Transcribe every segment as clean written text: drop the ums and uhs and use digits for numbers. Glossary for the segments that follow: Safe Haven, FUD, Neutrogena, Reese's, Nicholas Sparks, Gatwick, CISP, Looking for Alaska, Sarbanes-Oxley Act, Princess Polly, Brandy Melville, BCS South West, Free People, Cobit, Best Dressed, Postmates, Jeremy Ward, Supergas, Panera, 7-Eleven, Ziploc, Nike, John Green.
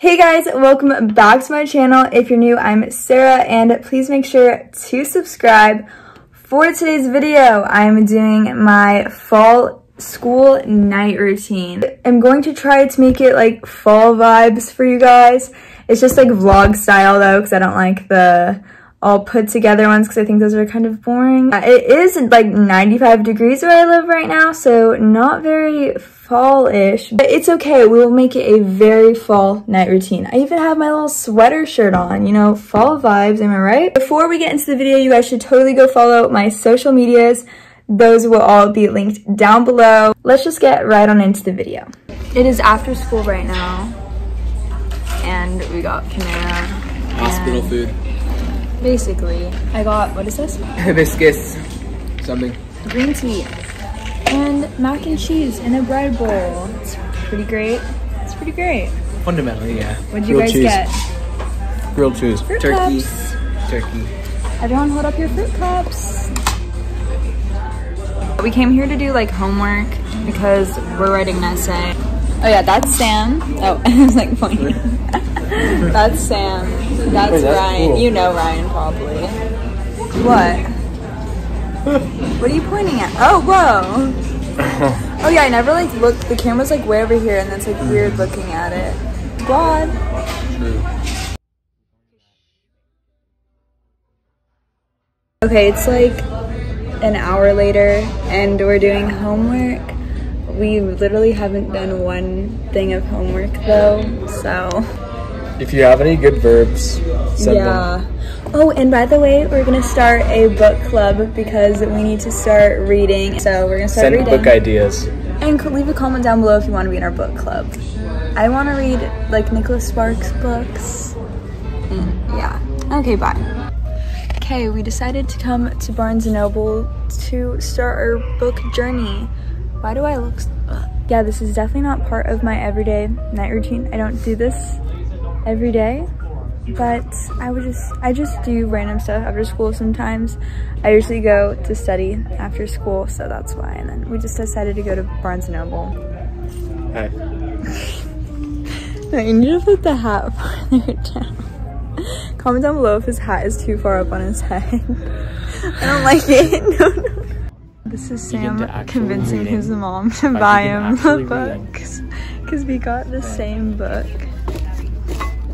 Hey guys, welcome back to my channel. If you're new, I'm Sarah, and please make sure to subscribe. For today's video, I'm doing my fall school night routine. I'm going to try to make it like fall vibes for you guys. It's just like vlog style though, because I don't like the all put together ones because I think those are kind of boring. It is like 95 degrees where I live right now, so not very fall-ish, but it's okay. We will make it a very fall night routine. I even have my little sweater shirt on, you know, fall vibes, am I right? Before we get into the video, you guys should totally go follow my social medias. Those will all be linked down below. Let's just get right on into the video. It is after school right now, and we got Panera. Hospital food. Basically, I got, what is this? Hibiscus. Something. Green tea. And mac and cheese in a bread bowl. It's pretty great. It's pretty great. Fundamentally, yeah. What'd you guys get? Grilled cheese. Fruit turkey. Cups. Turkey. Everyone hold up your fruit cups. We came here to do like homework because we're writing an essay. Oh yeah, that's Sam. Oh, I was like pointing. That's Sam. That's, hey, that's Ryan. Cool. You know Ryan probably. What? What are you pointing at? Oh, whoa. Oh yeah, I never like look. The camera's like way over here and that's like weird looking at it. God. True. Okay, it's like an hour later and we're doing homework. We literally haven't done one thing of homework though, so. If you have any good verbs, send them. Oh, and by the way, we're gonna start a book club because we need to start reading. So we're gonna start reading. Send book ideas. And leave a comment down below if you wanna be in our book club. I wanna read like Nicholas Sparks books. Yeah, okay, bye. Okay, we decided to come to Barnes & Noble to start our book journey. Why do I look? Yeah, this is definitely not part of my everyday night routine. I don't do this every day, but I just do random stuff after school sometimes. I usually go to study after school, so that's why. And then we just decided to go to Barnes & Noble. Hi. No, you need to put the hat farther down. Comment down below if his hat is too far up on his head. I don't like it. No, no. This is Sam convincing his mom to buy him the books because we got the same book.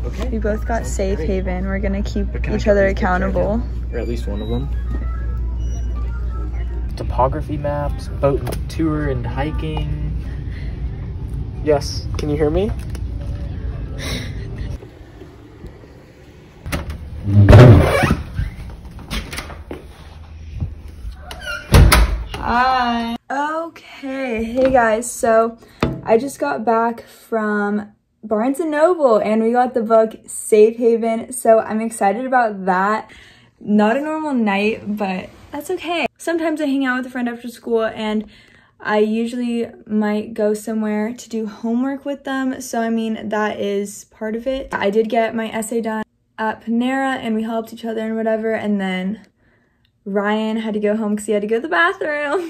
Okay. We both got Safe Haven. We're gonna keep each other accountable. Or at least one of them. Topography maps, boat tour and hiking. Yes, can you hear me? Hi. Okay, hey guys, so I just got back from Barnes & Noble and we got the book Safe Haven, so I'm excited about that. Not a normal night, but that's okay. Sometimes I hang out with a friend after school and I usually might go somewhere to do homework with them, so I mean, that is part of it. I did get my essay done at Panera and we helped each other and whatever, and then Ryan had to go home because he had to go to the bathroom.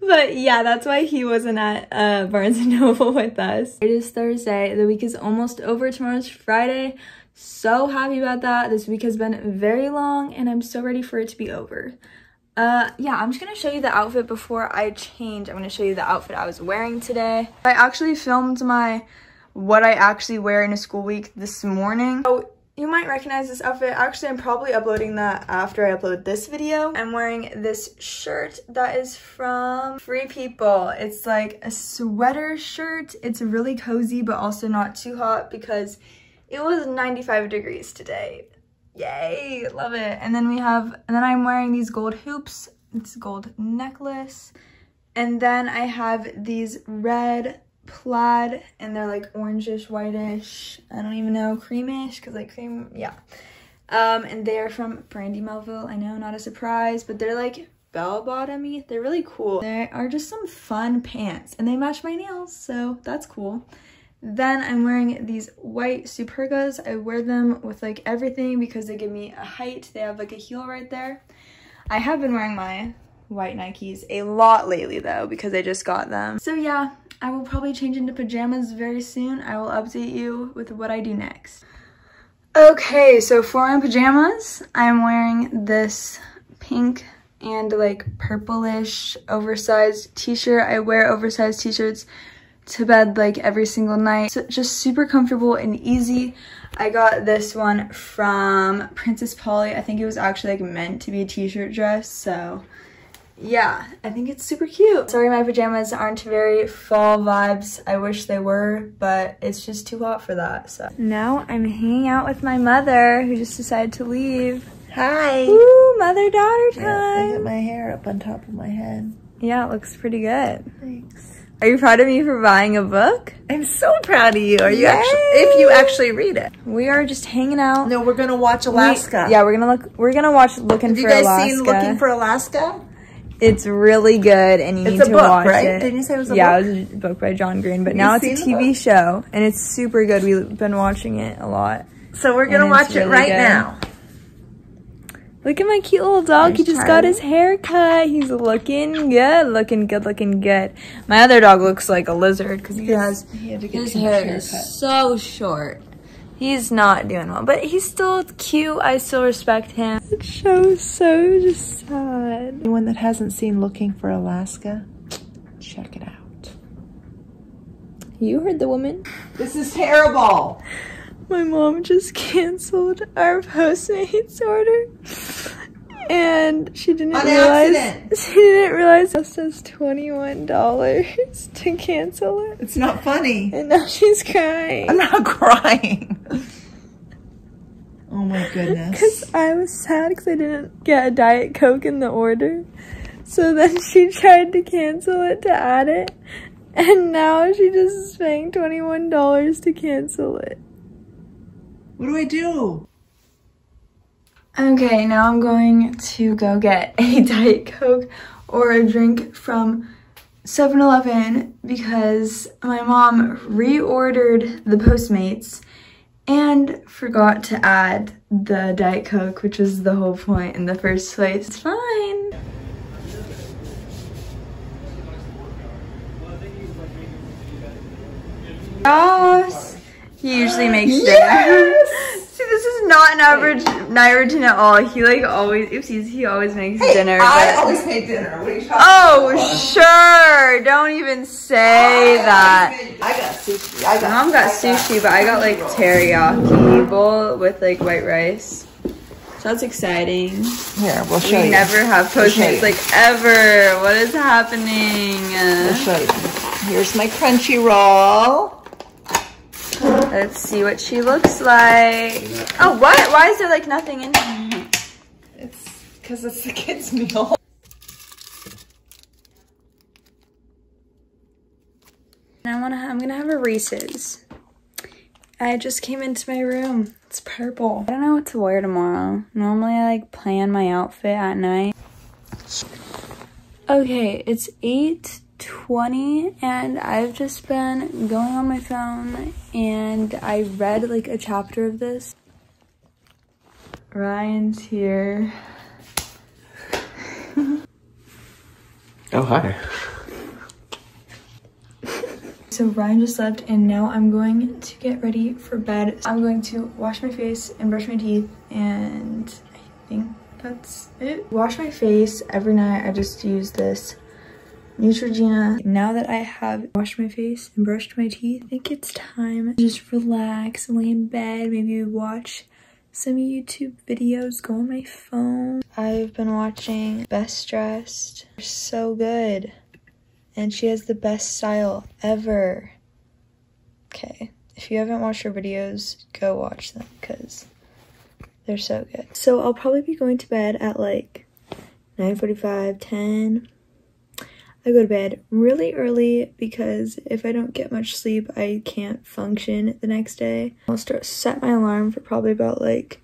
But yeah, that's why he wasn't at Barnes & Noble with us. It is Thursday. The week is almost over. Tomorrow's Friday. So happy about that. This week has been very long and I'm so ready for it to be over. Yeah, I'm just going to show you the outfit before I change. I'm going to show you the outfit I was wearing today. I actually filmed my what I actually wear in a school week this morning. So you might recognize this outfit. Actually, I'm probably uploading that after I upload this video. I'm wearing this shirt that is from Free People. It's like a sweater shirt. It's really cozy, but also not too hot because it was 95 degrees today. Yay, love it. And then I'm wearing these gold hoops. It's a gold necklace. And then I have these red plaid and they're like orangish, whitish, I don't even know, creamish, because like cream, yeah. And they are from Brandy Melville. I know, not a surprise, but they're like bell bottomy. They're really cool. They are just some fun pants and they match my nails, so that's cool. Then I'm wearing these white Supergas. I wear them with like everything because they give me a height. They have like a heel right there. I have been wearing my white Nikes a lot lately though, because I just got them. So yeah, I will probably change into pajamas very soon. I will update you with what I do next. Okay, so for my pajamas, I'm wearing this pink and like purplish oversized t-shirt. I wear oversized t-shirts to bed like every single night. So just super comfortable and easy. I got this one from Princess Polly. I think it was actually like meant to be a t-shirt dress, so yeah, I think it's super cute. Sorry my pajamas aren't very fall vibes. I wish they were, but it's just too hot for that, so. Now I'm hanging out with my mother, who just decided to leave. Hi! Woo, mother-daughter time! Yeah, I got my hair up on top of my head. Yeah, it looks pretty good. Thanks. Are you proud of me for buying a book? I'm so proud of you. Are you actually, if you actually read it. We are just hanging out. No, we're gonna watch Alaska. We're gonna watch Looking for Alaska. Have you guys seen Looking for Alaska? It's really good, and you need to watch it. It's a book, right? Didn't you say it was a book? Yeah, it was a book by John Green, but now it's a TV show, and it's super good. We've been watching it a lot. So we're going to watch it right now. Look at my cute little dog. He just got his hair cut. He's looking good, looking good, looking good. My other dog looks like a lizard because his hair is so short. He's not doing well, but he's still cute. I still respect him. The show's so just sad. Anyone that hasn't seen Looking for Alaska, check it out. You heard the woman. This is terrible. My mom just canceled our Postmates order. And she didn't realize it says $21 to cancel it. It's not funny. And now she's crying. I'm not crying. Oh my goodness. Because I was sad because I didn't get a Diet Coke in the order. So then she tried to cancel it to add it. And now she just is paying $21 to cancel it. What do I do? Okay, now I'm going to go get a Diet Coke or a drink from 7-Eleven because my mom reordered the Postmates and forgot to add the Diet Coke, which was the whole point in the first place. It's fine. Ross, he usually makes dinner. Yes! See, this is not an average Nyrogin at all. He like always, oopsies, he always makes dinner. I always make dinner. What are you talking about? Sure. Don't even say that. I got sushi. Mom got sushi, but I got like teriyaki bowl with like white rice. So that's exciting. Here, we'll show you. We never have Postmates like ever. What is happening? We'll show you. Here's my crunchy roll. Let's see what she looks like. Oh, what? Why is there like nothing in here? It's because it's the kids' meal. I'm gonna have a Reese's. I just came into my room. It's purple. I don't know what to wear tomorrow. Normally I like plan my outfit at night. Okay, it's 8:20 and I've just been going on my phone and I read like a chapter of this. Ryan's here. Oh, hi. So Ryan just left and now I'm going to get ready for bed. I'm going to wash my face and brush my teeth and I think that's it. Wash my face every night. I just use this Neutrogena. Now that I have washed my face and brushed my teeth, I think it's time to just relax, lay in bed, maybe watch some YouTube videos, go on my phone. I've been watching Best Dressed. They're so good. And she has the best style ever. Okay, if you haven't watched her videos, go watch them because they're so good. So I'll probably be going to bed at like 9:45, 10. I go to bed really early because if I don't get much sleep, I can't function the next day. I'll set my alarm for probably about like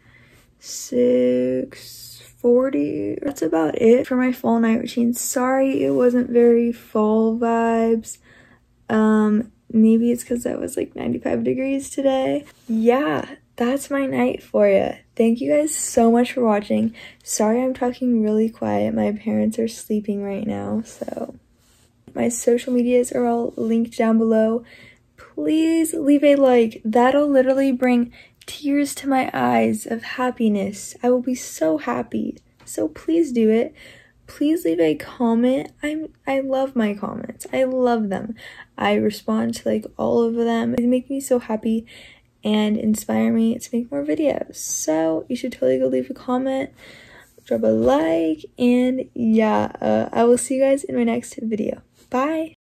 6:40. That's about it for my fall night routine. Sorry, it wasn't very fall vibes. Maybe it's because I was like 95 degrees today. Yeah, that's my night for you. Thank you guys so much for watching. Sorry I'm talking really quiet. My parents are sleeping right now, so my social medias are all linked down below. Please leave a like. That'll literally bring tears to my eyes of happiness. I will be so happy. So please do it. Please leave a comment. I love my comments. I love them. I respond to like all of them. They make me so happy and inspire me to make more videos. So you should totally go leave a comment, drop a like, and yeah, I will see you guys in my next video. Bye.